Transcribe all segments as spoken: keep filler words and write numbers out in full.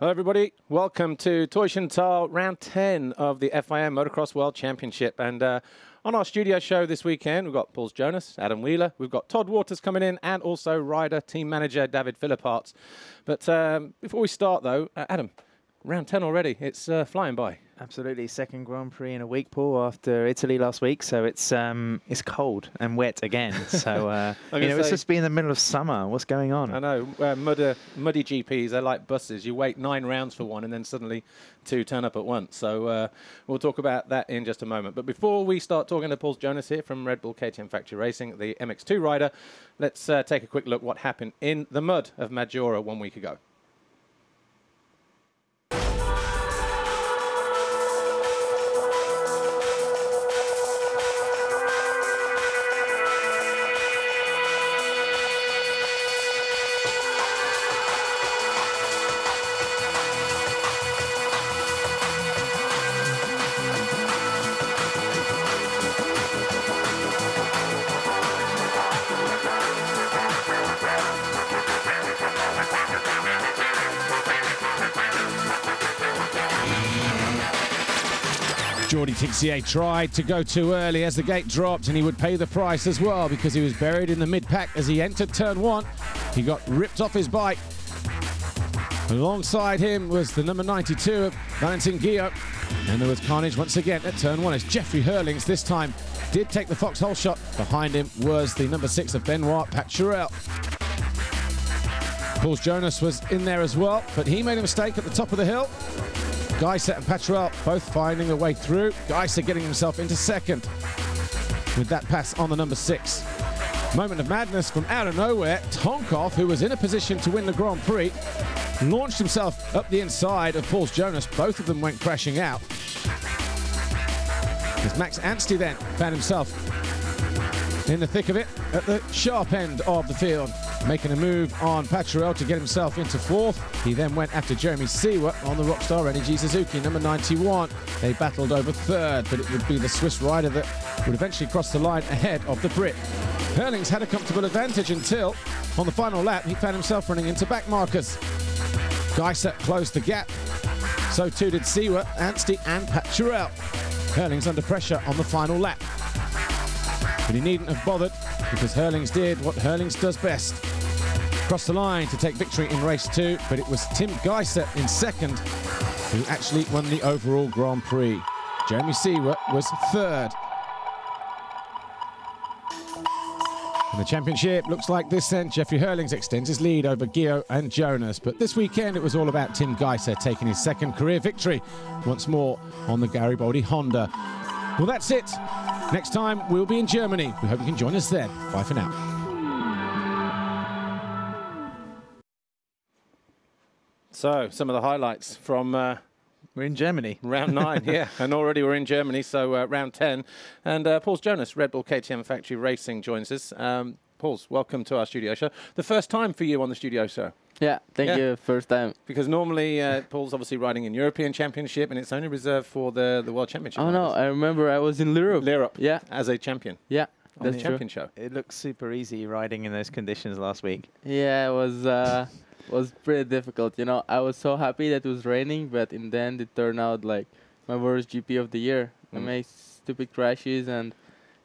Hello everybody, welcome to Teutschenthal round ten of the F I M Motocross World Championship. And uh, on our studio show this weekend, we've got Pauls Jonass, Adam Wheeler, we've got Todd Waters coming in, and also rider team manager David Philippaerts. But um, before we start though, uh, Adam, round ten already, it's uh, flying by. Absolutely, second Grand Prix in a week, Paul, after Italy last week. So it's um, it's cold and wet again. So uh, you know, it's just been in the middle of summer. What's going on? I know, uh, muddy, muddy G Ps. They're like buses. You wait nine rounds for one, and then suddenly two turn up at once. So uh, we'll talk about that in just a moment. But before we start talking to Pauls Jonass here from Red Bull K T M Factory Racing, the M X two rider, let's uh, take a quick look what happened in the mud of Maggiora one week ago. Tixier tried to go too early as the gate dropped, and he would pay the price as well because he was buried in the mid-pack as he entered turn one. He got ripped off his bike. Alongside him was the number ninety-two of Valentin Guillaume, and there was carnage once again at turn one as Jeffrey Herlings this time did take the foxhole shot. Behind him was the number six of Benoit Paturel. Pauls Jonass was in there as well, but he made a mistake at the top of the hill. Gajser and Paturel both finding their way through. Gajser getting himself into second with that pass on the number six. Moment of madness from out of nowhere. Tonkov, who was in a position to win the Grand Prix, launched himself up the inside of Pauls Jonass. Both of them went crashing out. As Max Anstie then found himself in the thick of it at the sharp end of the field, making a move on Paturel to get himself into fourth. He then went after Jeremy Seewer on the Rockstar Energy Suzuki, number ninety-one. They battled over third, but it would be the Swiss rider that would eventually cross the line ahead of the Brit. Herlings had a comfortable advantage until, on the final lap, he found himself running into back markers. Gajser closed the gap. So too did Seewer, Anstie and Paturel. Herlings under pressure on the final lap. But he needn't have bothered, because Herlings did what Herlings does best. Crossed the line to take victory in race two, but it was Tim Gajser in second who actually won the overall Grand Prix. Jeremy Seewer was third. And the championship looks like this then. Jeffrey Herlings extends his lead over Guillaume and Jonas, but this weekend it was all about Tim Gajser taking his second career victory once more on the Garibaldi Honda. Well, that's it. Next time, we'll be in Germany. We hope you can join us then. Bye for now. So, some of the highlights from... Uh, we're in Germany. Round nine, yeah. And already we're in Germany, so uh, round ten. And uh, Pauls Jonass, Red Bull K T M Factory Racing, joins us. Um, Pauls, welcome to our studio show. The first time for you on the studio show. Yeah, thank yeah. you, first time. Because normally, uh, Paul's obviously riding in European Championship, and it's only reserved for the, the World Championship. Oh, no, I remember I was in Lierop. Lierop, yeah. As a champion. Yeah, on that's the true. Champion show. It looked super easy riding in those conditions last week. Yeah, it was, uh, was pretty difficult. You know, I was so happy that it was raining, but in the end, it turned out like my worst G P of the year. Mm. I made stupid crashes, and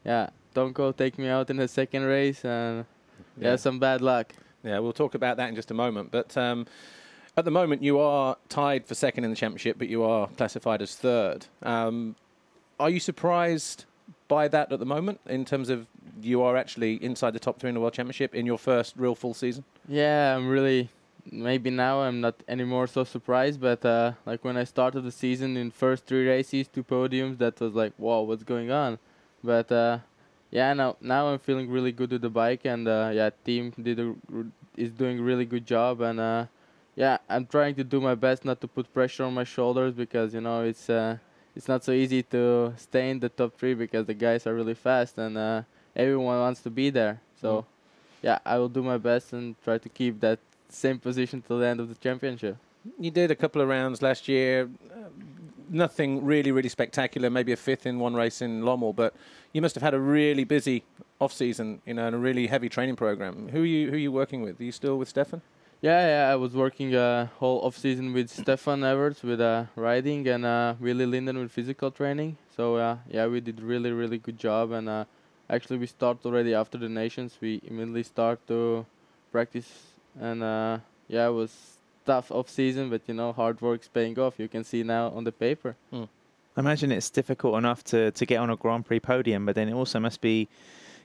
yeah, Tonko take me out in the second race, and yeah, yeah some bad luck. Yeah, we'll talk about that in just a moment. But um, at the moment, you are tied for second in the championship, but you are classified as third. Um, are you surprised by that at the moment, in terms of you are actually inside the top three in the World Championship in your first real full season? Yeah, I'm really, maybe now I'm not anymore so surprised. But uh, like when I started the season in first three races, two podiums, that was like, whoa, what's going on? But... Uh, Yeah, now now I'm feeling really good with the bike, and uh, yeah, team did a, is doing a really good job, and uh, yeah, I'm trying to do my best not to put pressure on my shoulders, because you know it's uh, it's not so easy to stay in the top three because the guys are really fast, and uh, everyone wants to be there. So, mm. yeah, I will do my best and try to keep that same position till the end of the championship. You did a couple of rounds last year. Nothing really, really spectacular, maybe a fifth in one race in Lommel, but you must have had a really busy off-season, you know, and a really heavy training program. Who are you, who are you working with? Are you still with Stefan? Yeah, yeah, I was working uh, whole off-season with Stefan Everts with uh, riding and uh, Willie Linden with physical training. So, uh, yeah, we did really, really good job. And uh, actually, we start already after the Nations. We immediately start to practice. And, uh, yeah, it was tough off-season, but, you know, hard work's paying off. You can see now on the paper. Mm. I imagine it's difficult enough to, to get on a Grand Prix podium, but then it also must be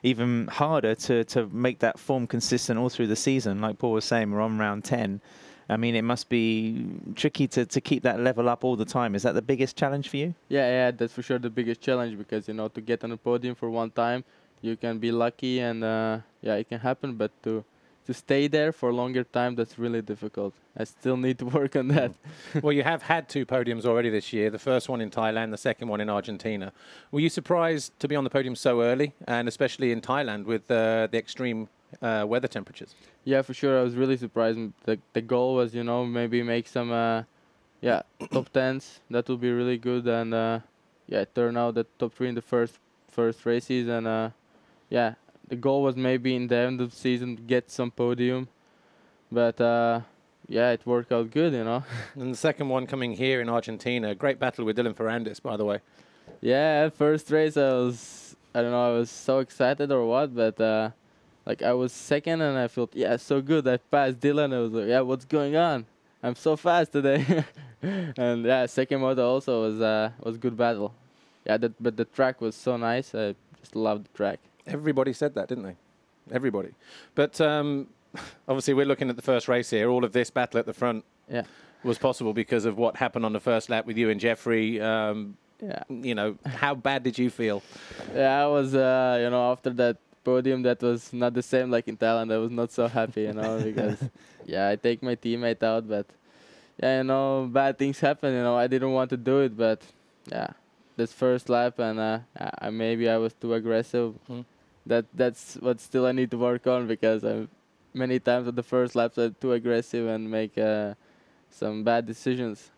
even harder to to make that form consistent all through the season. Like Paul was saying, we're on round ten. I mean, it must be tricky to, to keep that level up all the time. Is that the biggest challenge for you? Yeah, yeah, that's for sure the biggest challenge, because, you know, to get on the podium for one time, you can be lucky and, uh, yeah, it can happen. But to to stay there for a longer time, that's really difficult. I still need to work on that. Well, you have had two podiums already this year, the first one in Thailand, the second one in Argentina. Were you surprised to be on the podium so early, and especially in Thailand with uh, the extreme uh, weather temperatures? Yeah, for sure. I was really surprised. The, the goal was, you know, maybe make some uh, yeah, top tens. That would be really good. And, uh, yeah, it turned out that top three in the first, first races. And, uh, yeah. The goal was maybe in the end of the season to get some podium, but uh, yeah, it worked out good, you know. And the second one coming here in Argentina, great battle with Dylan Ferrandis, by the way. Yeah, first race I was, I don't know, I was so excited or what, but uh, like I was second and I felt, yeah, so good. I passed Dylan. I was like, yeah, what's going on? I'm so fast today. And yeah, second moto also was uh, was good battle. Yeah, that, but the track was so nice. I just loved the track. Everybody said that, didn't they? Everybody. But um, obviously, we're looking at the first race here. All of this battle at the front yeah. was possible because of what happened on the first lap with you and Jeffrey. Um, yeah. You know, how bad did you feel? Yeah, I was, uh, you know, after that podium, that was not the same like in Thailand. I was not so happy, you know, because, yeah, I take my teammate out, but, yeah, you know, bad things happen. You know, I didn't want to do it, but, yeah, this first lap, and uh, I, maybe I was too aggressive. Mm. That that's what still I need to work on, because I'm many times on the first laps I'm too aggressive and make uh, some bad decisions.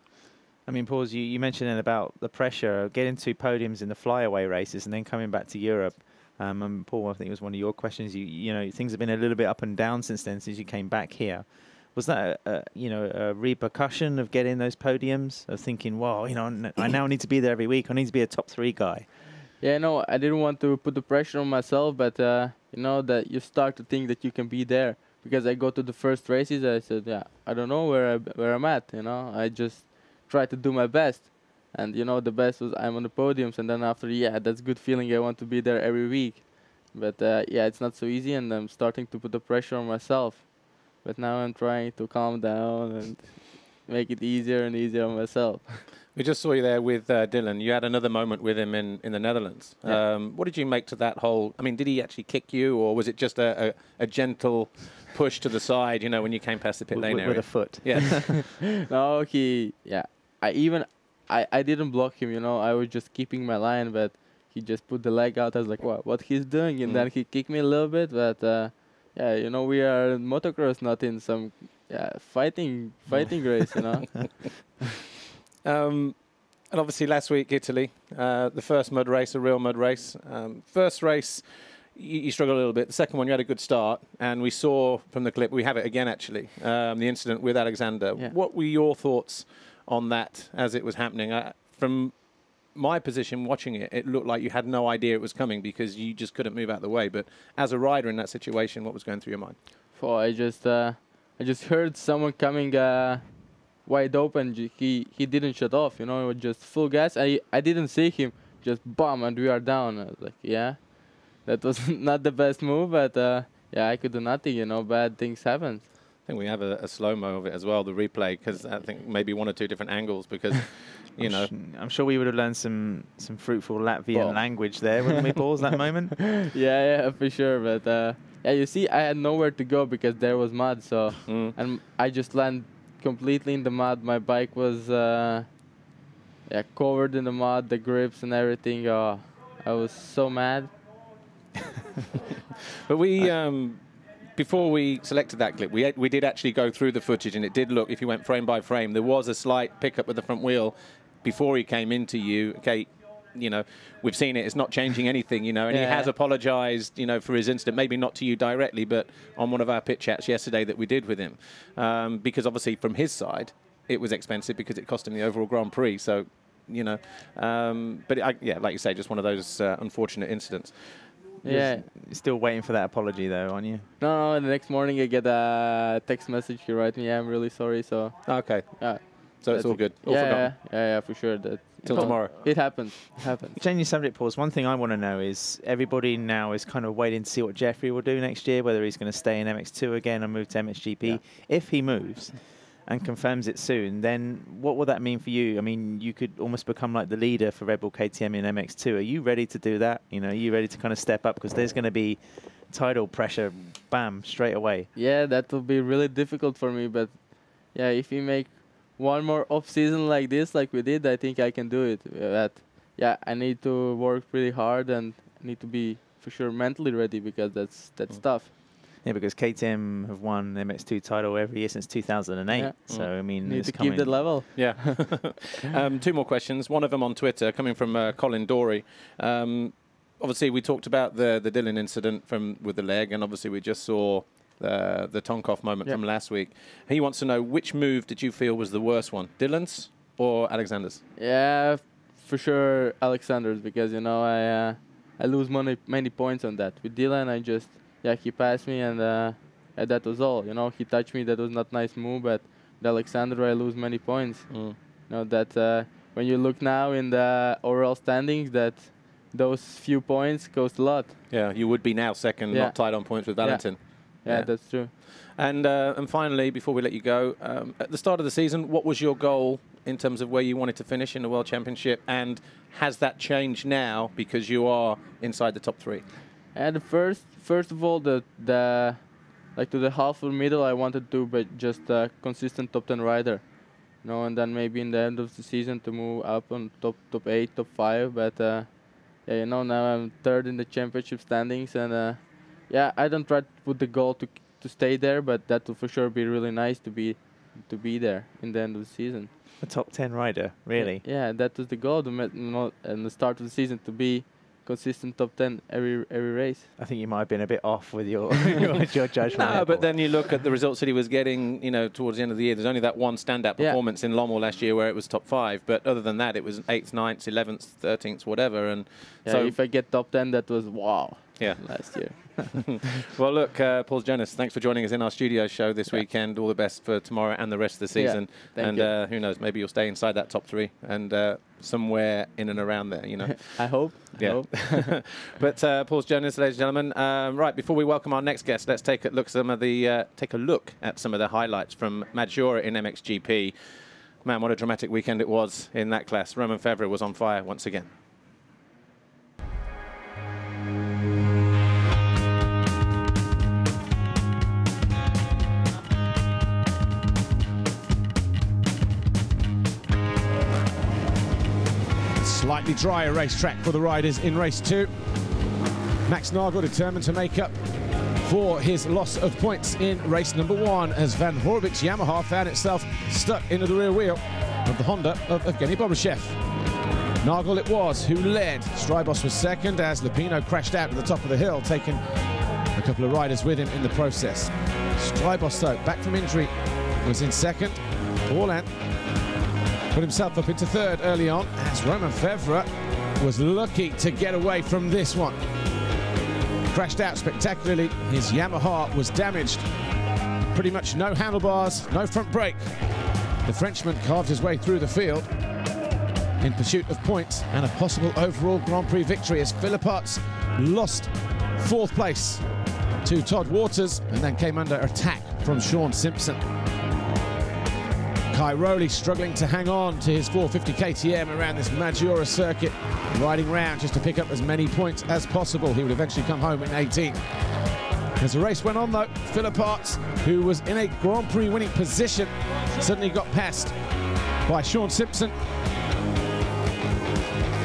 I mean, Pauls, you, you mentioned about the pressure of getting two podiums in the flyaway races and then coming back to Europe. Um, and Paul, I think it was one of your questions. You you know things have been a little bit up and down since then, since you came back here. Was that a, a, you know a repercussion of getting those podiums, of thinking, well, you know, I now need to be there every week. I need to be a top three guy. Yeah, no, I didn't want to put the pressure on myself, but, uh, you know, that you start to think that you can be there. Because I go to the first races, I said, yeah, I don't know where, I, where I'm at, you know. I just try to do my best. And, you know, the best was I'm on the podiums. And then after, yeah, that's good feeling. I want to be there every week. But, uh, yeah, it's not so easy, and I'm starting to put the pressure on myself. But now I'm trying to calm down and make it easier and easier on myself. We just saw you there with uh, Dylan. You had another moment with him in, in the Netherlands. Yeah. Um, what did you make to that whole... I mean, did he actually kick you, or was it just a, a, a gentle push to the side, you know, when you came past the pit lane area? With a foot. Yes. No, he... Yeah. I even... I, I didn't block him, you know. I was just keeping my line, but he just put the leg out. I was like, what, what he's doing? And mm. then he kicked me a little bit, but... Uh, yeah, you know, we are in motocross, not in some yeah, fighting, fighting race, you know. Um, and obviously last week, Italy, uh, the first mud race, a real mud race. Um, first race, you, you struggled a little bit. The second one, you had a good start. And we saw from the clip, we have it again, actually, um, the incident with Aleksandr. Yeah. What were your thoughts on that as it was happening? Uh, from my position watching it, it looked like you had no idea it was coming because you just couldn't move out of the way. But as a rider in that situation, what was going through your mind? Oh, I just, uh, I just heard someone coming... Uh wide open. He he didn't shut off, you know, it was just full gas. I I didn't see him, just bomb, and we are down. I was like, yeah, that was not the best move, but uh, yeah, I could do nothing, you know, bad things happen. I think we have a, a slow-mo of it as well, the replay, because I think maybe one or two different angles, because, you I'm know. Sh I'm sure we would have learned some, some fruitful Latvian Ball. language there, wouldn't we, Pauls, that moment? Yeah, yeah, for sure, but uh, yeah, you see, I had nowhere to go because there was mud, so, mm. and I just landed completely in the mud. My bike was uh, yeah, covered in the mud, the grips and everything. Oh, I was so mad. But we, um, before we selected that clip, we, we did actually go through the footage, and it did look, if you went frame by frame, there was a slight pickup with the front wheel before he came into you. Okay, you know, we've seen it. It's not changing anything, you know. And yeah. he has apologized, you know, for his incident. Maybe not to you directly, but on one of our pit chats yesterday that we did with him. Um, because obviously from his side, it was expensive because it cost him the overall Grand Prix. So, you know, um, but I, yeah, like you say, just one of those uh, unfortunate incidents. Yeah, you're still waiting for that apology though, aren't you? No, no, the next morning I get a text message. He write me, yeah, I'm really sorry. So okay, uh, so it's all good. All yeah, yeah, yeah, yeah, for sure. That till tomorrow. It happens. It happens. Changing subject, Pauls. One thing I want to know is everybody now is kind of waiting to see what Jeffrey will do next year, whether he's going to stay in M X two again and move to M X G P. Yeah. If he moves and confirms it soon, then what will that mean for you? I mean, you could almost become like the leader for Red Bull K T M in M X two. Are you ready to do that? You know, are you ready to kind of step up? Because there's going to be tidal pressure, bam, straight away. Yeah, that will be really difficult for me. But yeah, if we make one more off-season like this, like we did, I think I can do it. But yeah, I need to work pretty hard and need to be, for sure, mentally ready because that's, that's mm. tough. Yeah, because K T M have won M X two title every year since two thousand eight. Yeah. So, I mean, need it's to coming. Keep the level. Yeah. um, two more questions. One of them on Twitter, coming from uh, Colin Dory. Um, obviously, we talked about the, the Dylan incident from with the leg, and obviously we just saw uh, the Tonkoff moment yeah. from last week. He wants to know, which move did you feel was the worst one, Dylan's or Aleksandr's? Yeah, for sure Aleksandr's, because, you know, I, uh, I lose money, many points on that. With Dylan, I just... Yeah, he passed me, and uh, yeah, that was all. You know, he touched me. That was not nice move, but the Aleksandr, I lose many points. Mm. You know, that uh, when you look now in the overall standings, that those few points cost a lot. Yeah, you would be now second, yeah. not tied on points with Valentin. Yeah, yeah, yeah. That's true. And, uh, and finally, before we let you go, um, at the start of the season, what was your goal in terms of where you wanted to finish in the World Championship, and has that changed now because you are inside the top three? And first, first of all, the the like to the half or middle, I wanted to, but just a consistent top ten rider, you know, and then maybe in the end of the season to move up on top top eight, top five. But uh, yeah, you know, now I'm third in the championship standings, and uh, yeah, I don't try to put the goal to to stay there, but that will for sure be really nice to be to be there in the end of the season. A top ten rider, really? Yeah, yeah, that was the goal, to met, you know, in the start of the season to be consistent top ten every every race. I think you might have been a bit off with your your judgment. No, but then you look at the results that he was getting, you know, towards the end of the year. There's only that one standout yeah. performance in Lommel last year where it was top five, but other than that, it was eighth, ninth, eleventh, thirteenth, whatever. And yeah, so if I get top ten, that was wow. Yeah, last year. Well, look, uh, Pauls Jonass, thanks for joining us in our studio show this yeah. weekend. All the best for tomorrow and the rest of the season. Yeah, thank and you. Uh, who knows, maybe you'll stay inside that top three and uh, somewhere in and around there, you know. I hope. Yeah. I hope. But uh, Pauls Jonass, ladies and gentlemen. Um, right, before we welcome our next guest, let's take a look some of the uh, take a look at some of the highlights from Maggiora in M X G P. Man, what a dramatic weekend it was in that class. Romain Febvre was on fire once again. Slightly drier racetrack for the riders in race two. Max Nagl determined to make up for his loss of points in race number one as Van Horvik's Yamaha found itself stuck into the rear wheel of the Honda of Evgeny Bobashev. Nagl it was who led. Strijbos was second as Lapino crashed out to the top of the hill, taking a couple of riders with him in the process. Strijbos, though, back from injury, was in second. Orland put himself up into third early on as Romain Febvre was lucky to get away from this one. Crashed out spectacularly. His Yamaha was damaged. Pretty much no handlebars, no front brake. The Frenchman carved his way through the field in pursuit of points and a possible overall Grand Prix victory as Philippaerts lost fourth place to Todd Waters and then came under attack from Sean Simpson. Cairoli struggling to hang on to his four fifty K T M around this Maggiora circuit, riding round just to pick up as many points as possible. He would eventually come home in eighteenth. As the race went on, though, Philippaerts, who was in a Grand Prix winning position, suddenly got passed by Sean Simpson.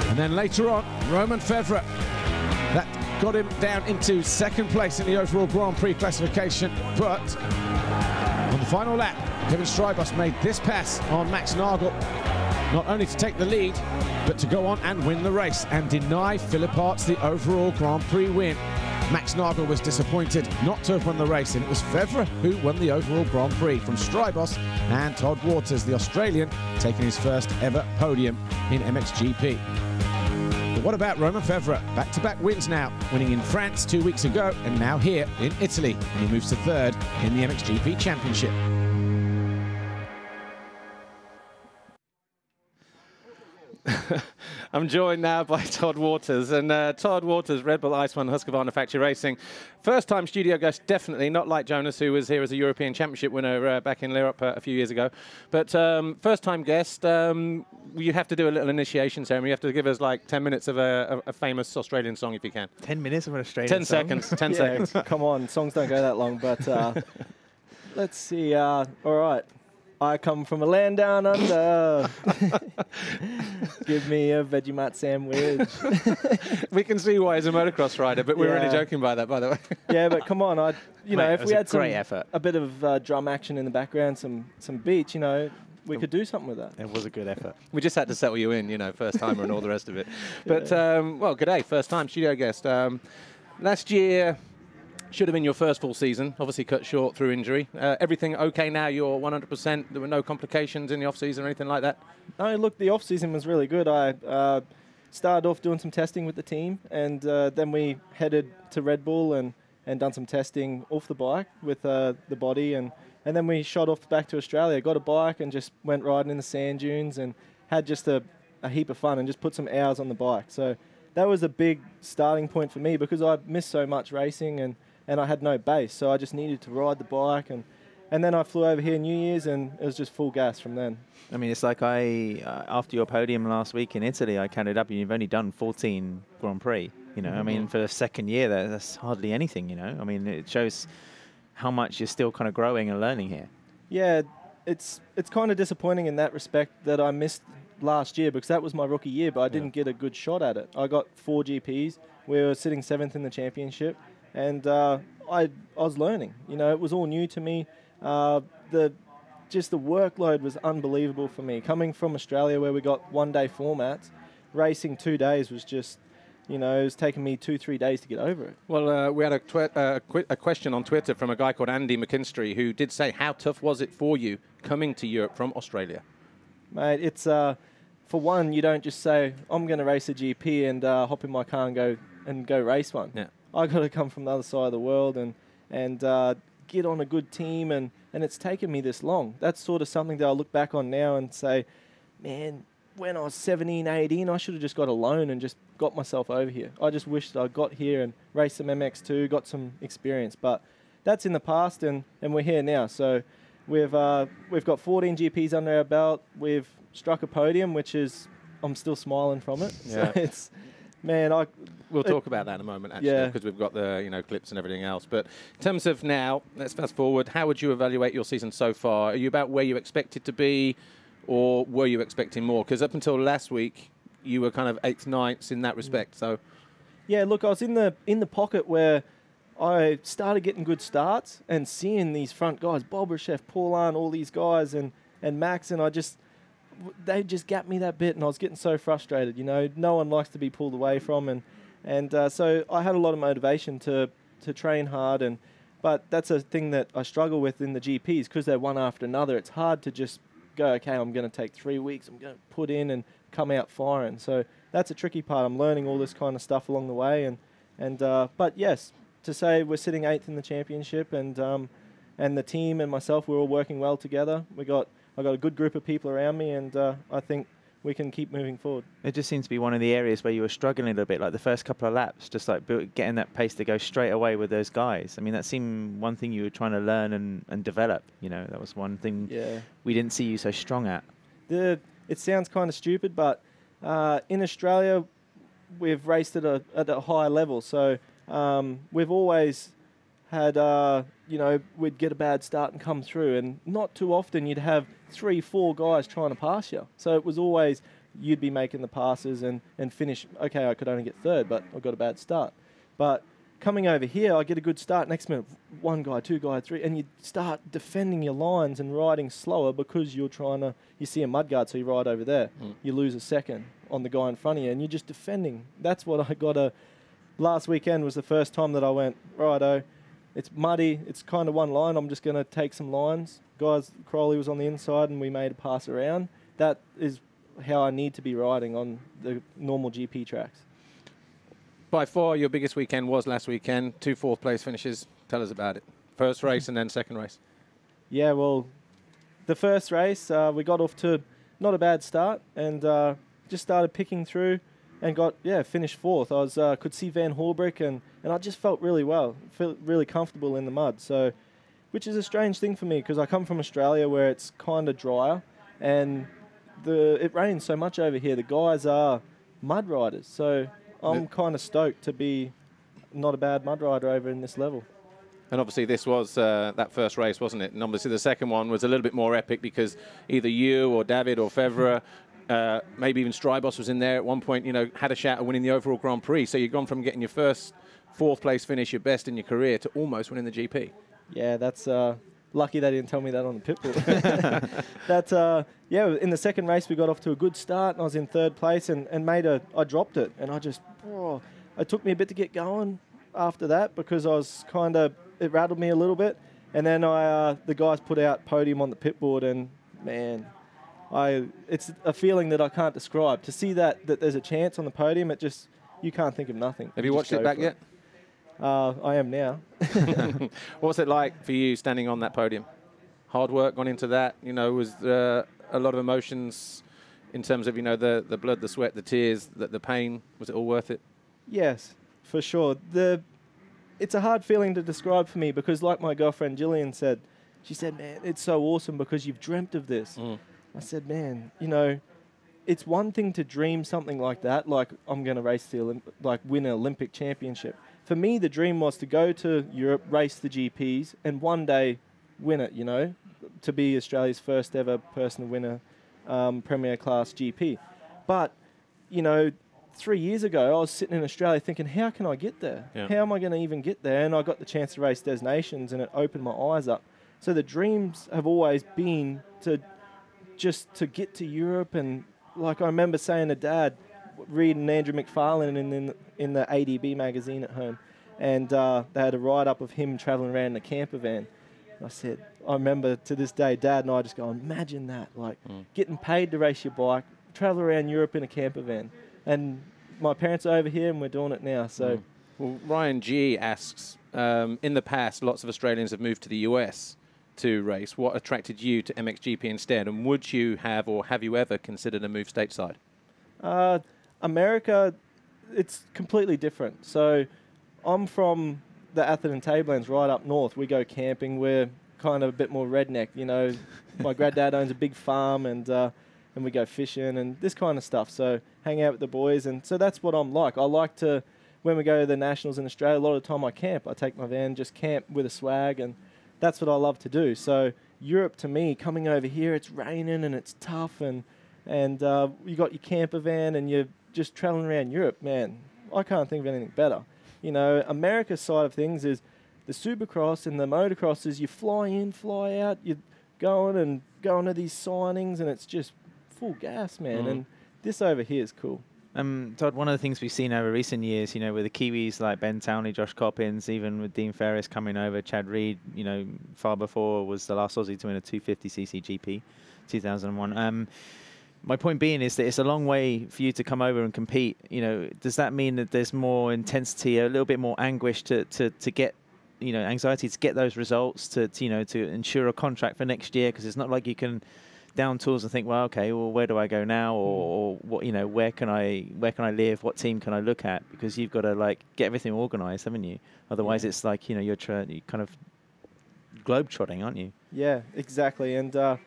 And then later on, Romain Febvre. That got him down into second place in the overall Grand Prix classification. But on the final lap, Kevin Strijbos made this pass on Max Nagl. not only to take the lead, but to go on and win the race and deny Philippaerts the overall Grand Prix win. Max Nagl was disappointed not to have won the race, and it was Febvre who won the overall Grand Prix from Strijbos and Todd Waters, the Australian, taking his first ever podium in M X G P. But what about Romain Febvre? Back-to-back wins now, winning in France two weeks ago and now here in Italy, and he moves to third in the M X G P Championship. I'm joined now by Todd Waters, and uh, Todd Waters, Red Bull Ice One Husqvarna Factory Racing. First time studio guest, definitely, not like Jonas, who was here as a European Championship winner uh, back in Lierop uh, a few years ago. But um, first time guest, um, you have to do a little initiation ceremony. You have to give us like ten minutes of a, a, a famous Australian song if you can. ten minutes of an Australian song? ten seconds, ten yeah, seconds. Come on, songs don't go that long, but uh, let's see. Uh, all right. I come from a land down under. Give me a Vegemite sandwich. We can see why he's a motocross rider, but we're yeah. only joking by that, by the way. Yeah, but come on, I, you Mate, know, if we had a, some, effort. a bit of uh, drum action in the background, some some beach, you know, we could do something with that. It was a good effort. We just had to settle you in, you know, first timer and all the rest of it. But yeah. um, well, good day, first time studio guest. Um, last year. Should have been your first full season, obviously cut short through injury. Uh, everything okay now? You're one hundred percent? There were no complications in the off-season or anything like that? No, look, the off-season was really good. I uh, started off doing some testing with the team, and uh, then we headed to Red Bull and, and done some testing off the bike with uh, the body, and, and then we shot off back to Australia, got a bike and just went riding in the sand dunes and had just a, a heap of fun and just put some hours on the bike. So that was a big starting point for me because I missed so much racing and and I had no base, so I just needed to ride the bike, and, and then I flew over here New Year's, and it was just full gas from then. I mean, it's like I, uh, after your podium last week in Italy, I counted up, and you've only done fourteen Grand Prix, you know, mm-hmm. I mean, for the second year, that, that's hardly anything, you know, I mean, it shows how much you're still kind of growing and learning here. Yeah, it's, it's kind of disappointing in that respect that I missed last year, because that was my rookie year, but I didn't yeah. get a good shot at it. I got four G Ps, we were sitting seventh in the championship, and uh, I, I was learning. You know, it was all new to me. Uh, the, just the workload was unbelievable for me. Coming from Australia where we got one-day formats, racing two days was just, you know, it was taking me two, three days to get over it. Well, uh, we had a, twi uh, qu a question on Twitter from a guy called Andy McKinstry who did say, how tough was it for you coming to Europe from Australia? Mate, it's, uh, for one, you don't just say, I'm going to race a G P and uh, hop in my car and go, and go race one. Yeah. I got to come from the other side of the world and and uh, get on a good team, and, and it's taken me this long. That's sort of something that I look back on now and say, man, when I was seventeen, eighteen, I should have just got a loan and just got myself over here. I just wish that I got here and raced some M X two, got some experience. But that's in the past, and, and we're here now. So we've uh, we've got fourteen G Ps under our belt. We've struck a podium, which is, I'm still smiling from it. Yeah. So it's... Man, I... We'll it, talk about that in a moment, actually, because yeah. we've got the, you know, clips and everything else. But in terms of now, let's fast forward. How would you evaluate your season so far? Are you about where you expected to be, or were you expecting more? Because up until last week, you were kind of eighth, ninth in that respect. So, yeah, look, I was in the in the pocket where I started getting good starts and seeing these front guys, Bobashev, Paulin, all these guys, and, and Max, and I just... they just gapped me that bit, and I was getting so frustrated. You know, no one likes to be pulled away from, and and uh, so I had a lot of motivation to to train hard, and but that's a thing that I struggle with in the G Ps because they're one after another. It's hard to just go, okay, I'm going to take three weeks, I'm going to put in and come out firing. So that's a tricky part. I'm learning all this kind of stuff along the way, and and uh, but yes, to say we're sitting eighth in the championship, and um, and the team and myself, we're all working well together. We got. I've got a good group of people around me, and uh, I think we can keep moving forward. It just seems to be one of the areas where you were struggling a little bit, like the first couple of laps, just like getting that pace to go straight away with those guys. I mean, that seemed one thing you were trying to learn and, and develop. You know, that was one thing yeah. we didn't see you so strong at. The, it sounds kind of stupid, but uh, in Australia, we've raced at a, at a high level. So um, we've always... had, uh, you know, we'd get a bad start and come through, and not too often you'd have three, four guys trying to pass you. So it was always you'd be making the passes and, and finish, okay, I could only get third, but I got a bad start. But coming over here, I get a good start. Next minute, one guy, two guy, three, and you start defending your lines and riding slower because you're trying to, you see a mudguard, so you ride over there. Mm. You lose a second on the guy in front of you, and you're just defending. That's what I got a, last weekend was the first time that I went, righto, it's muddy, it's kind of one line, I'm just going to take some lines. Guys, Crowley was on the inside, and we made a pass around. That is how I need to be riding on the normal G P tracks. By far, your biggest weekend was last weekend. Two fourth-place finishes. Tell us about it. First race and then second race. Yeah, well, the first race, uh, we got off to not a bad start and uh, just started picking through and got, yeah, finished fourth. I was, uh, could see Van Horbrick and, and I just felt really well, felt really comfortable in the mud. So, which is a strange thing for me because I come from Australia where it's kind of drier and the it rains so much over here. The guys are mud riders, so I'm kind of stoked to be not a bad mud rider over in this level. And obviously this was uh, that first race, wasn't it? And obviously the second one was a little bit more epic because either you or David or Fevvre, uh, maybe even Strijbos was in there at one point, you know, had a shout at winning the overall Grand Prix. So you've gone from getting your first fourth place finish, your best in your career, to almost winning the G P. Yeah, that's uh, lucky they didn't tell me that on the pit bull. That's, uh, yeah, in the second race we got off to a good start and I was in third place and, and made a, I dropped it and I just, oh, it took me a bit to get going after that because I was kind of, it rattled me a little bit. And then I, uh, the guys put out podium on the pit board and man, I, it's a feeling that I can't describe. To see that, that there's a chance on the podium, it just, you can't think of nothing. Have you, you watched it back yet? Uh, I am now. What's it like for you standing on that podium? Hard work gone into that, you know, was there a lot of emotions in terms of, you know, the, the blood, the sweat, the tears, the, the pain, was it all worth it? Yes, for sure. The, it's a hard feeling to describe for me because like my girlfriend Gillian said, she said, man, it's so awesome because you've dreamt of this. Mm. I said, man, you know, it's one thing to dream something like that, like I'm going to race the, Olymp like win an Olympic championship. For me, the dream was to go to Europe, race the G Ps, and one day win it, you know, to be Australia's first ever person to win a um, Premier Class G P. But, you know, three years ago, I was sitting in Australia thinking, how can I get there? Yeah. How am I going to even get there? And I got the chance to race Des Nations, and it opened my eyes up. So the dreams have always been to just to get to Europe. And, like, I remember saying to Dad, reading Andrew McFarlane in, in, in the A D B magazine at home, and uh, they had a write-up of him travelling around in a camper van. And I said, I remember to this day, Dad and I just go, imagine that, like mm. getting paid to race your bike, travel around Europe in a camper van. And my parents are over here and we're doing it now. So, mm. well, Ryan G asks, um, in the past, lots of Australians have moved to the U S to race. What attracted you to M X G P instead? And would you have or have you ever considered a move stateside? Uh, America, it's completely different. So I'm from the Atherton Tablelands right up north. We go camping. We're kind of a bit more redneck, you know. My granddad owns a big farm and uh, and we go fishing and this kind of stuff. So hang out with the boys. And so that's what I'm like. I like to, when we go to the Nationals in Australia, a lot of the time I camp. I take my van, just camp with a swag. And that's what I love to do. So Europe to me, coming over here, it's raining and it's tough. And, and uh, you got your camper van and you're just traveling around Europe, man, I can't think of anything better. You know, America's side of things is the supercross and the motocross is you fly in, fly out, you're going and going to these signings and it's just full gas, man. Mm. And this over here is cool. Um, Todd, one of the things we've seen over recent years, you know, with the Kiwis like Ben Townley, Josh Coppins, even with Dean Ferris coming over, Chad Reed, you know, far before was the last Aussie to win a two fifty c c G P, two thousand one. Um, My point being is that it's a long way for you to come over and compete. You know, does that mean that there's more intensity, a little bit more anguish to, to, to get, you know, anxiety to get those results, to, to you know, to ensure a contract for next year? Because it's not like you can down tools and think, well, okay, well, where do I go now, or, or what, you know, where can I, where can I live, what team can I look at? Because you've got to like get everything organised, haven't you? Otherwise, yeah. It's like you know you're, tr you're kind of globetrotting, aren't you? Yeah, exactly, and. Uh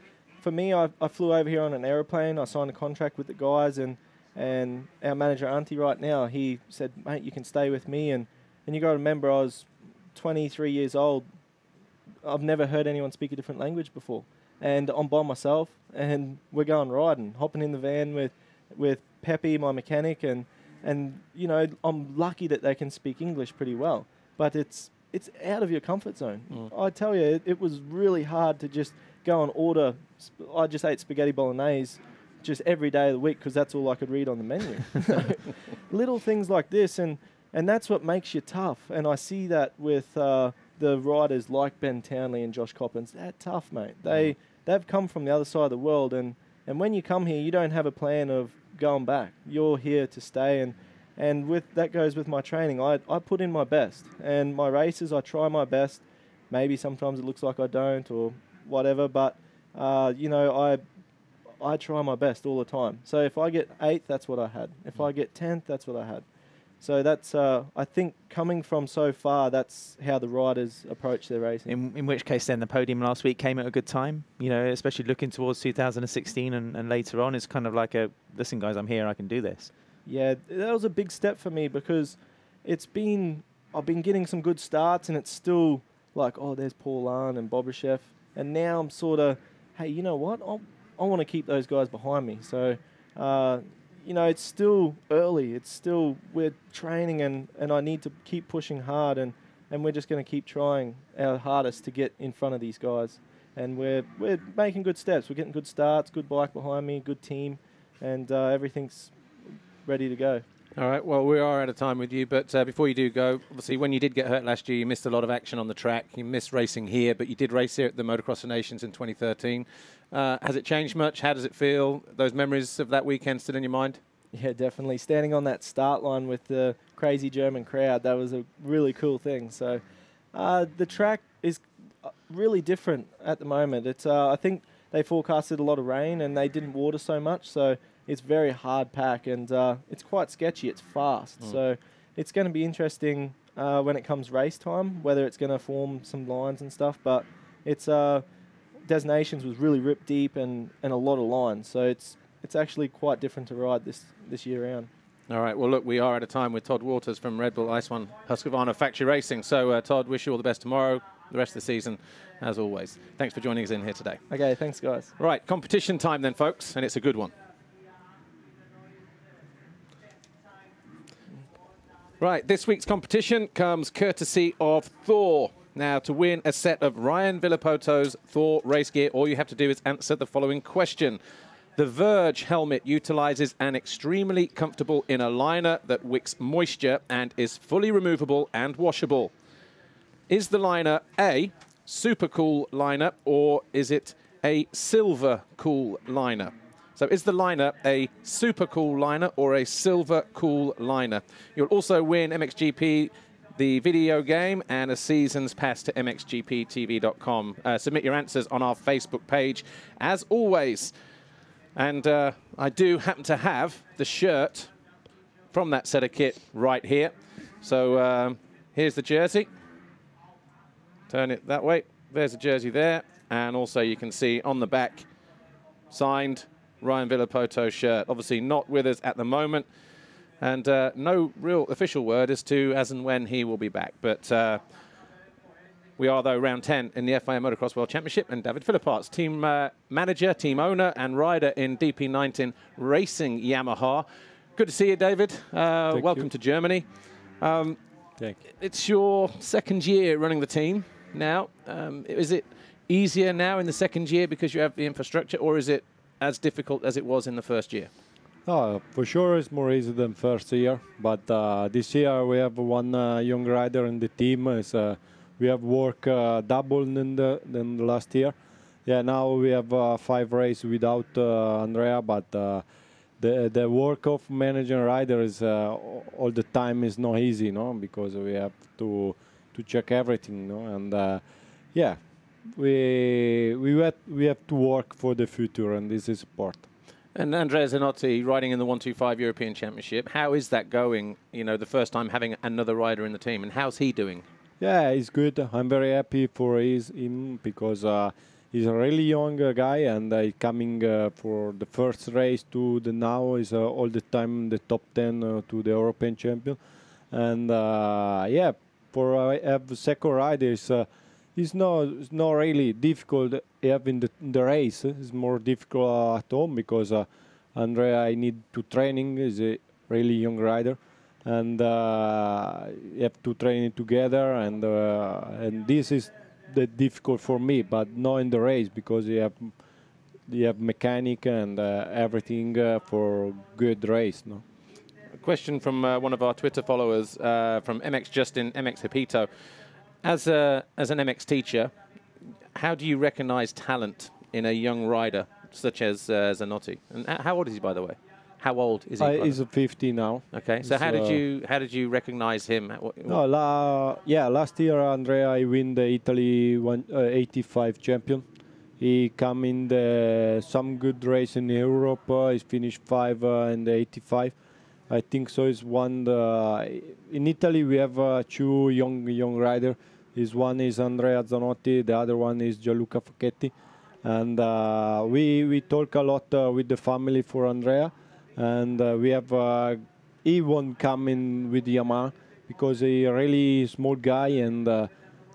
For me, I, I flew over here on an aeroplane. I signed a contract with the guys, and and our manager, Anstie, right now, he said, mate, you can stay with me. And, and you got to remember, I was twenty-three years old. I've never heard anyone speak a different language before. And I'm by myself, and we're going riding, hopping in the van with, with Peppy, my mechanic, and, and you know, I'm lucky that they can speak English pretty well. but it's it's out of your comfort zone. Mm. I tell you, it, it was really hard to just go and order. I just ate spaghetti bolognese just every day of the week because that's all I could read on the menu. So, little things like this, and, and that's what makes you tough. And I see that with uh, the riders like Ben Townley and Josh Coppins. They're tough, mate. They, mm. They've come from the other side of the world, and, and when you come here, you don't have a plan of going back. You're here to stay, and And with that goes with my training. I, I put in my best. And my races, I try my best. Maybe sometimes it looks like I don't or whatever. But, uh, you know, I I try my best all the time. So if I get eighth, that's what I had. If I get tenth, that's what I had. So that's, uh, I think, coming from so far, that's how the riders approach their racing. In, in which case, then, the podium last week came at a good time, you know, especially looking towards two thousand sixteen and, and later on. It's kind of like a, listen, guys, I'm here, I can do this. Yeah, that was a big step for me because it's been, I've been getting some good starts and it's still like, oh, there's Paul Arne and Bobashev. And now I'm sort of, hey, you know what? I'll, I want to keep those guys behind me. So, uh, you know, it's still early. It's still, we're training and, and I need to keep pushing hard and, and we're just going to keep trying our hardest to get in front of these guys. And we're, we're making good steps. We're getting good starts, good bike behind me, good team, and uh, everything's ready to go. All right, well, we are out of time with you, but uh, before you do go, obviously when you did get hurt last year, you missed a lot of action on the track. You missed racing here, but you did race here at the Motocross of Nations in twenty thirteen. Uh, has it changed much? How does it feel? Those memories of that weekend still in your mind? Yeah, definitely. Standing on that start line with the crazy German crowd, that was a really cool thing. So uh, the track is really different at the moment. It's, uh, I think they forecasted a lot of rain and they didn't water so much, so it's very hard pack and uh, it's quite sketchy. It's fast. Mm. So it's going to be interesting uh, when it comes race time, whether it's going to form some lines and stuff. But it's uh, Des Nations was really ripped deep and, and a lot of lines. So it's it's actually quite different to ride this, this year round. All right. Well, look, we are out of time with Todd Waters from Red Bull Ice One Husqvarna Factory Racing. So, uh, Todd, wish you all the best tomorrow, the rest of the season, as always. Thanks for joining us in here today. Okay, thanks, guys. Right, competition time then, folks, and it's a good one. Right, this week's competition comes courtesy of Thor. Now, to win a set of Ryan Villapoto's Thor race gear, all you have to do is answer the following question. The Verge helmet utilizes an extremely comfortable inner liner that wicks moisture and is fully removable and washable. Is the liner A, super cool liner, or is it a silver cool liner? So is the liner a super cool liner or a silver cool liner? You'll also win M X G P, the video game, and a season's pass to m x g p t v dot com. Uh, submit your answers on our Facebook page, as always. And uh, I do happen to have the shirt from that set of kit right here. So um, here's the jersey. Turn it that way. There's the jersey there. And also you can see on the back, signed Ryan Villapoto shirt, obviously not with us at the moment, and uh, no real official word as to as and when he will be back, but uh, we are, though, round ten in the F I M Motocross World Championship, and David Philippaerts, team uh, manager, team owner, and rider in D P nineteen Racing Yamaha. Good to see you, David. Uh, welcome you. to Germany. Um, Thank you. It's your second year running the team now. Um, is it easier now in the second year because you have the infrastructure, or is it as difficult as it was in the first year? Oh, for sure it's more easy than first year, but uh, this year we have one uh, young rider in the team. It's, uh, we have worked uh, double than the, than the last year. Yeah, now we have uh, five races without uh, Andrea, but uh, the, the work of managing rider is uh, all the time is not easy, no, because we have to, to check everything, no? And uh, yeah, We we have, we have to work for the future, and this is part. And Andrea Zanotti riding in the one twenty-five European Championship. How is that going? You know, the first time having another rider in the team, and how's he doing? Yeah, he's good. I'm very happy for his him because uh, he's a really young uh, guy, and uh, coming uh, for the first race to the now is uh, all the time the top ten uh, to the European champion, and uh, yeah, for uh, have second rider is. Uh, It's not, it's not really difficult having the, the race. It's more difficult uh, at home because uh, Andrea, I need to training. He's a really young rider. and uh, you have to train it together, and uh, and this is the difficult for me, but not in the race, because you have you have mechanic and uh, everything uh, for good race. No. A question from uh, one of our Twitter followers, uh, from M X Justin, M X Hipito. As a as an M X teacher, how do you recognize talent in a young rider such as uh, Zanotti? And how old is he, by the way? How old is he? Uh, he's fifty now. Okay. So, so how did you how did you recognize him? What, what? No, la, yeah, last year Andrea I win the Italy one, uh, eighty-five champion. He come in the some good race in Europe. Uh, he's finished five uh, in the eighty-five. I think so. Is one the, in Italy we have uh, two young young rider. His one is Andrea Zanotti. The other one is Gianluca Facchetti, and uh, we we talk a lot uh, with the family for Andrea, and uh, we have uh, he won't come in with Yamaha because he really small guy, and uh,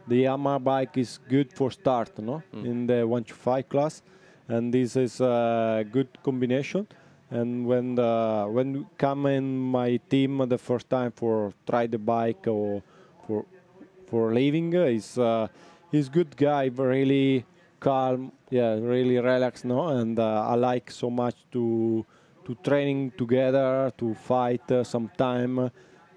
the Yamaha bike is good for start, no, mm. in the one to five class, and this is a good combination. And when the, when come in my team the first time for try the bike or for for leaving, uh, he's uh, he's good guy, really calm, yeah, really relaxed, no, and uh, I like so much to to training together, to fight uh, sometime, uh,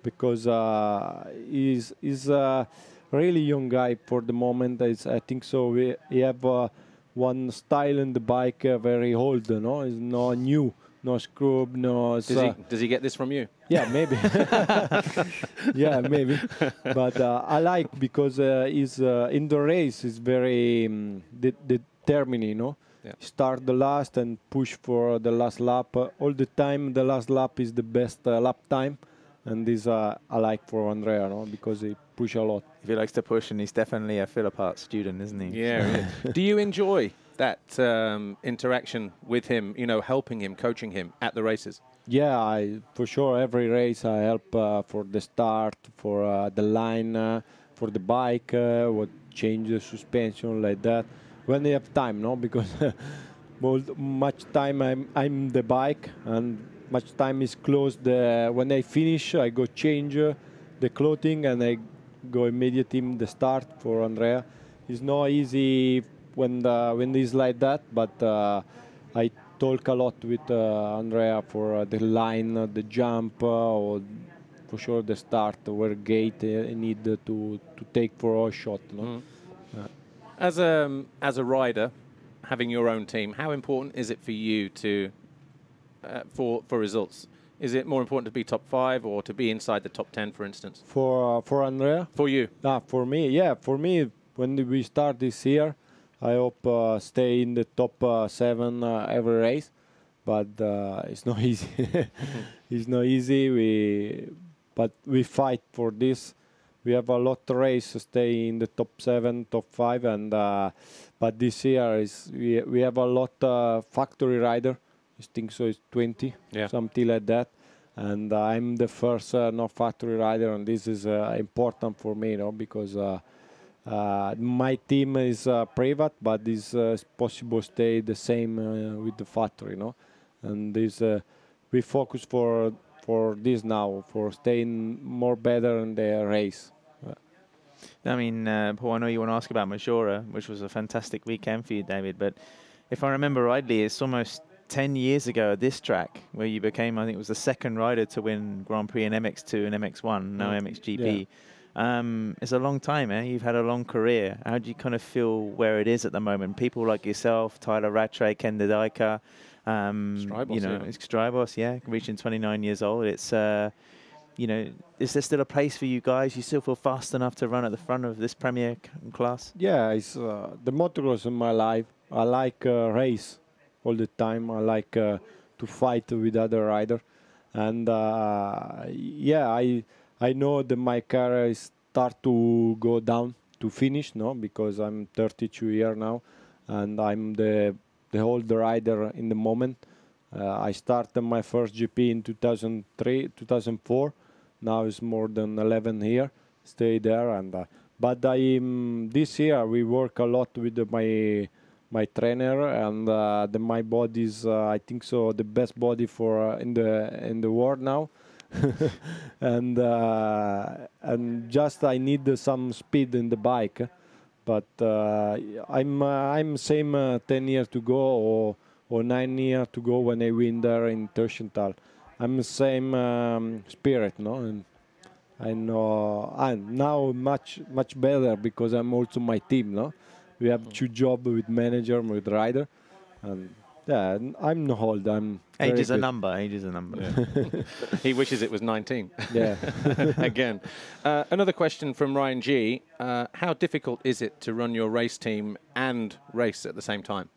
because uh, he's he's a really young guy for the moment. It's, I think so. We he have uh, one style in the bike, uh, very old, no, it's not new. No scrub, no... Does, uh, he, does he get this from you? Yeah, maybe. Yeah, maybe. But uh, I like, because uh, he's, uh, in the race is very um, de determined, you know? Yeah. Start the last and push for the last lap. Uh, all the time, the last lap is the best uh, lap time. And this uh, I like for Andrea, no? Because he push a lot. If he likes to push, and he's definitely a Philippaerts student, isn't he? Yeah. Do you enjoy that um, interaction with him, you know, helping him, coaching him at the races? Yeah, I, for sure, every race I help uh, for the start, for uh, the line, uh, for the bike, uh, what change the suspension, like that. When they have time, no, because much time I'm, I'm the bike, and much time is close. The, when I finish, I go change uh, the clothing, and I go immediately in the start for Andrea. It's not easy when the, when it's like that, but uh, I talk a lot with uh, Andrea for uh, the line, uh, the jump, uh, or for sure the start, where gate uh, need to to take for a shot. No? Mm. Yeah. As a as a rider, having your own team, how important is it for you to uh, for for results? Is it more important to be top five or to be inside the top ten, for instance? For uh, for Andrea, for you, ah, for me, yeah, for me. When we start this year, I hope uh, stay in the top uh, seven uh, every race, but uh, it's not easy. Mm-hmm. It's not easy. We but we fight for this. We have a lot of races stay in the top seven, top five, and uh, but this year is we we have a lot uh, factory rider. I think so. It's twenty, yeah, something like that, and uh, I'm the first uh, not factory rider, and this is uh, important for me, you know, because. Uh, Uh, my team is uh, private, but it's uh, possible stay the same uh, with the factory, no? And this uh, we focus for for this now, for staying more better in the race. I mean, uh, Paul, I know you want to ask about Maggiora, which was a fantastic weekend for you, David. But if I remember rightly, it's almost ten years ago at this track where you became, I think, it was the second rider to win Grand Prix in M X two and M X one, now mm. M X G P. Yeah. Um, it's a long time, eh? You've had a long career. How do you kind of feel where it is at the moment? People like yourself, Tyler Rattray, Ken Dedaika, um, Strijbos, you know, yeah. Strijbos, yeah, reaching twenty-nine years old. It's, uh, you know, is there still a place for you guys? You still feel fast enough to run at the front of this premier class? Yeah, it's uh, the motocross in my life. I like uh, race all the time. I like uh, to fight with other riders, and uh, yeah, I. I know that my career is start to go down to finish, no, because I'm thirty-two year now, and I'm the the old rider in the moment. Uh, I started my first G P in two thousand three, two thousand four. Now it's more than eleven year. Stay there, and uh, but I um, this year we work a lot with uh, my my trainer, and uh, the, my body is uh, I think so the best body for uh, in the in the world now. and uh, and just I need uh, some speed in the bike. But uh, I'm uh, I'm same uh, ten years to go or or nine years to go when I win there in Teutschenthal. I'm the same um, spirit, no, and I know I'm now much much better because I'm also my team, no. We have two jobs with manager, with rider, and yeah, I'm not old. I'm age is a number. Age is a number. Yeah. He wishes it was nineteen. Yeah. Again, uh, another question from Ryan G. Uh, how difficult is it to run your race team and race at the same time?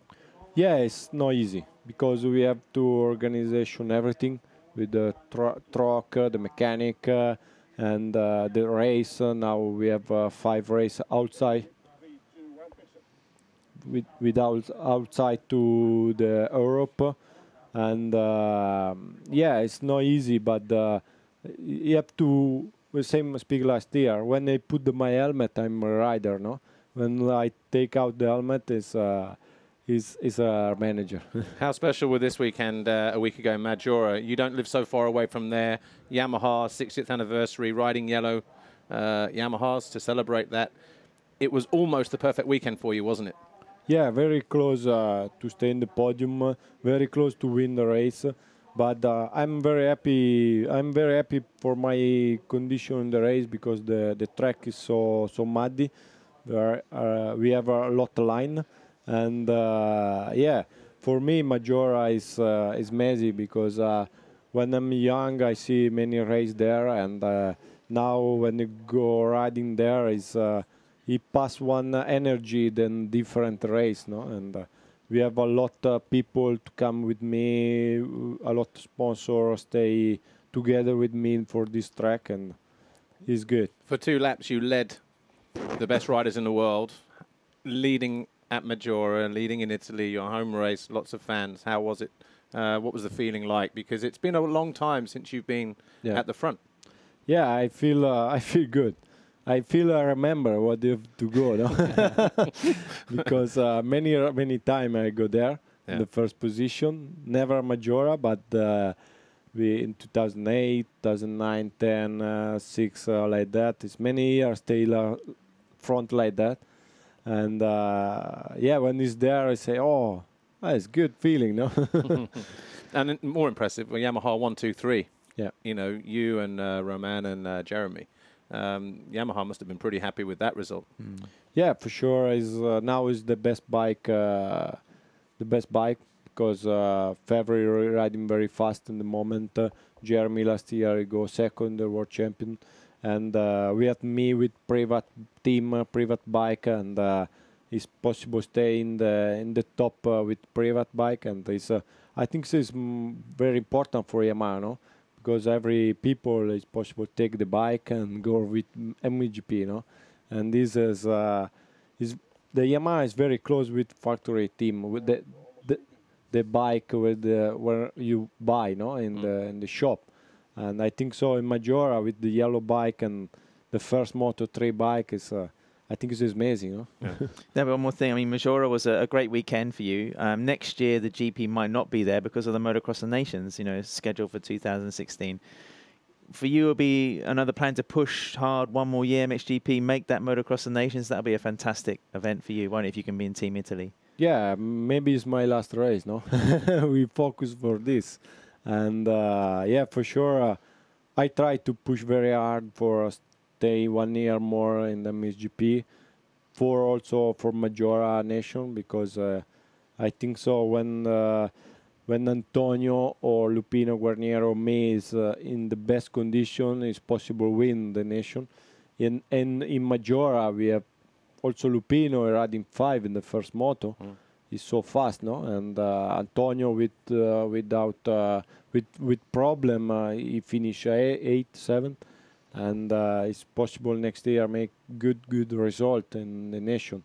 Yeah, it's not easy because we have to organization everything with the tr truck, uh, the mechanic, uh, and uh, the race. Uh, now we have uh, five races outside. With, without outside to the Europe, and uh, yeah, it's not easy. But uh, you have to. The same speak last year. When I put the, my helmet, I'm a rider. No, when I take out the helmet, is uh, is is a manager. How special were this weekend? Uh, a week ago, Maggiora. You don't live so far away from there. Yamaha sixtieth anniversary, riding yellow uh, Yamahas to celebrate that. It was almost the perfect weekend for you, wasn't it? Yeah, very close uh, to stay in the podium, uh, very close to win the race. But uh, I'm very happy. I'm very happy for my condition in the race because the the track is so so muddy. There are, uh, we have a lot of line, and uh, yeah, for me Maggiora is uh, is messy because uh, when I'm young I see many races there, and uh, now when you go riding there is. Uh, He passed one uh, energy than different race, no? And uh, we have a lot of uh, people to come with me, a lot of sponsors stay together with me for this track, and it's good. For two laps, you led the best riders in the world, leading at Maggiora, leading in Italy, your home race, lots of fans. How was it? Uh, what was the feeling like? Because it's been a long time since you've been yeah. at the front. Yeah, I feel, uh, I feel good. I feel I remember what you have to go, no? Because uh, many many time I go there yeah. in the first position, never Maggiora, but uh, we in two thousand eight, two thousand nine, ten, uh, six uh, like that. It's many years still uh, front like that, and uh, yeah, when it's there, I say, oh, that's good feeling, no? And more impressive, well, Yamaha one, two, three. Yeah, you know, you and uh, Romain and uh, Jeremy. Um, Yamaha must have been pretty happy with that result. Mm. Yeah, for sure. Is uh, now is the best bike, uh, the best bike because uh, Febvre riding very fast in the moment. Uh, Jeremy last year he go second, the world champion, and uh, we had me with private team, uh, private bike, and uh, it's possible stay in the in the top uh, with private bike, and it's uh, I think this is mm, very important for Yamaha. No? Because every people is possible take the bike and go with M X G P, you know, and this is uh, is the Yamaha is very close with factory team with the the, the bike with the where you buy, you know, in mm. the in the shop, and I think so in Maggiora with the yellow bike and the first Moto three bike is. Uh, I think it's amazing, no? Yeah. Now, one more thing. I mean, Maggiora was a, a great weekend for you. Um, next year, the G P might not be there because of the Motocross of Nations, you know, scheduled for two thousand sixteen. For you, it'll be another plan to push hard one more year, M X G P, make that Motocross of Nations. That'll be a fantastic event for you, won't it, if you can be in Team Italy? Yeah, maybe it's my last race, no? We focus for this. And, uh, yeah, for sure, uh, I try to push very hard for us. Stay one year more in the M X G P, for also for Maggiora Nation, because uh, I think so when uh, when Antonio or Lupino Guarnieri or me is uh, in the best condition, it's possible win the nation. And and in Maggiora we have also Lupino riding five in the first moto. Mm. He's so fast, no? And uh, Antonio with uh, without uh, with with problem uh, he finished eight, eight seven. And uh, it's possible next year make good good result in the nation,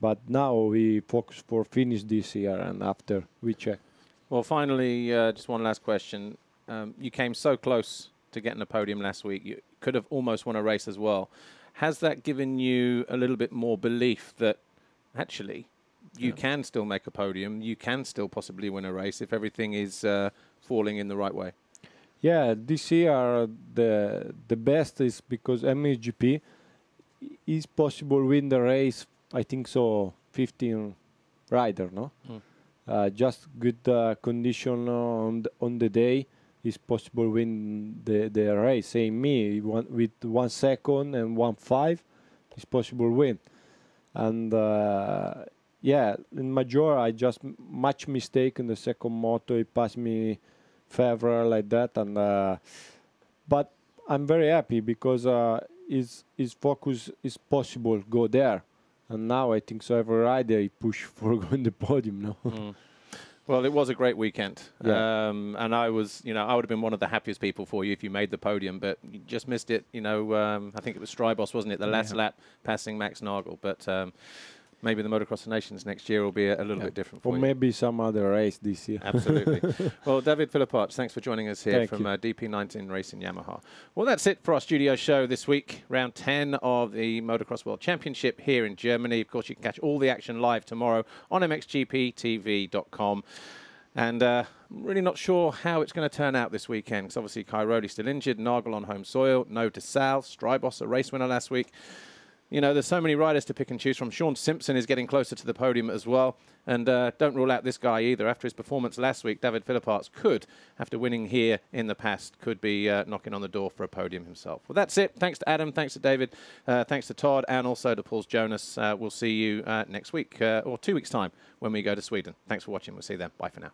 but now we focus for finish this year and after we check. Well, finally, uh, just one last question. Um, you came so close to getting a podium last week. You could have almost won a race as well. Has that given you a little bit more belief that actually you yeah. can still make a podium? You can still possibly win a race if everything is uh, falling in the right way. Yeah, this year are the the best is because M X G P is possible win the race. I think so. fifteen rider, no, mm. uh, just good uh, condition on the, on the day is possible win the the race. Same me one, with one second and one five is possible win, and uh, yeah, in Maggiora I just much mistake in the second moto. He passed me Febvre like that, and uh, but I'm very happy because uh, his his focus is possible go there. And now I think so every rider he push for going the podium, no? Mm. Well, it was a great weekend. Yeah. Um, and I was, you know, I would have been one of the happiest people for you if you made the podium, but you just missed it, you know, um, I think it was Strijbos, wasn't it? The last yeah. lap passing Max Nagl. But um, maybe the Motocross of Nations next year will be a, a little yeah. bit different for or you. Or maybe some other race this year. Absolutely. Well, David Philippaerts, thanks for joining us here Thank from uh, D P nineteen Racing Yamaha. Well, that's it for our studio show this week. round ten of the Motocross World Championship here in Germany. Of course, you can catch all the action live tomorrow on m x g p t v dot com. And uh, I'm really not sure how it's going to turn out this weekend, because obviously Cairoli's still injured, Nagel on home soil, no to Sal, Strijbos, a race winner last week. You know, there's so many riders to pick and choose from. Sean Simpson is getting closer to the podium as well. And uh, don't rule out this guy either. After his performance last week, David Philippaerts could, after winning here in the past, could be uh, knocking on the door for a podium himself. Well, that's it. Thanks to Adam. Thanks to David. Uh, thanks to Todd and also to Pauls Jonass. Uh, we'll see you uh, next week uh, or two weeks' time when we go to Sweden. Thanks for watching. We'll see you then. Bye for now.